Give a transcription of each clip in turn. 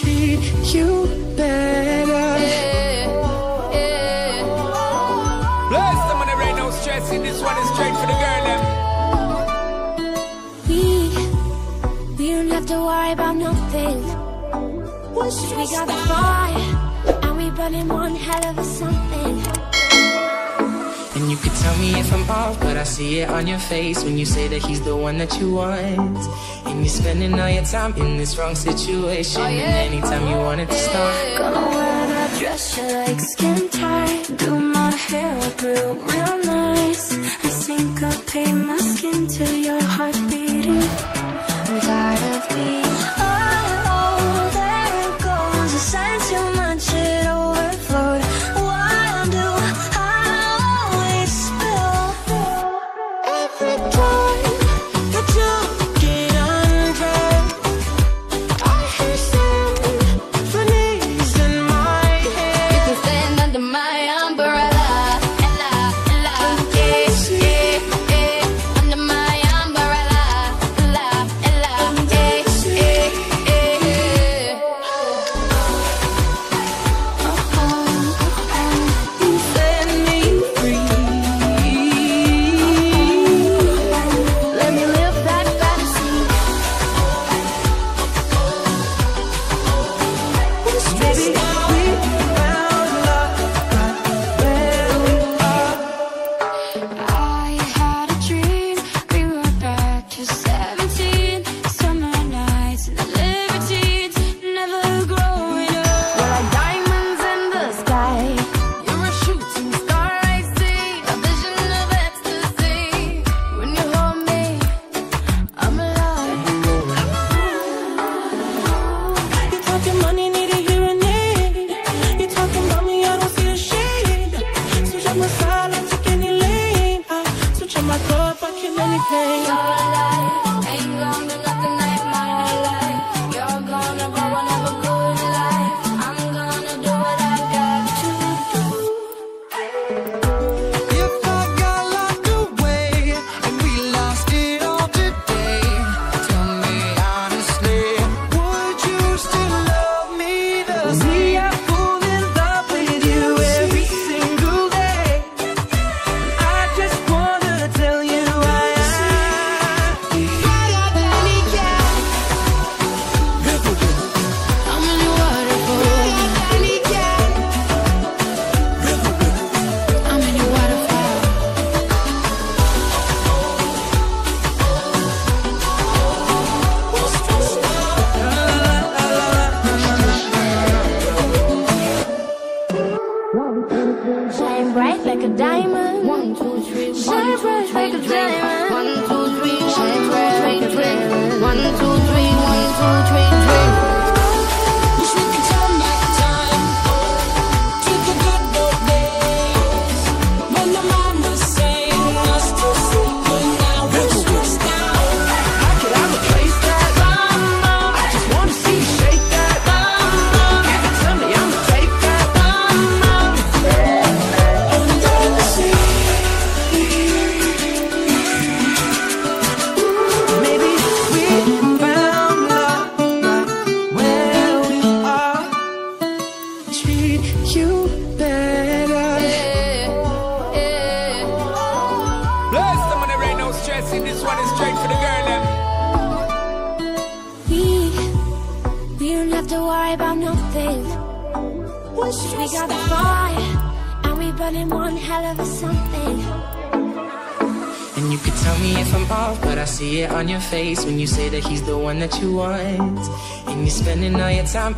treat you better. Yeah, yeah. Bless the money right now, stressing. This one is straight for the girl. We don't have to worry about nothing. We got the fire, and we burning one hell of a something. And you could tell me if I'm off, but I see it on your face when you say that he's the one that you want. And you're spending all your time in this wrong situation. Oh, yeah. And anytime you want it to stop, gonna wear that dress you like, skin tight, do my hair up real nice. I syncopate my skin to your heart beating. I'm tired of being oh, there it goes, I sang too much, it overflowed.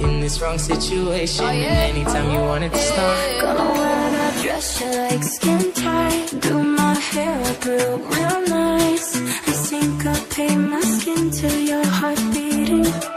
In this wrong situation, oh, yeah. And anytime you want it to stop, gonna wear that dress you like, skin tight, do my hair up real nice. I syncopate my skin to your heart beating.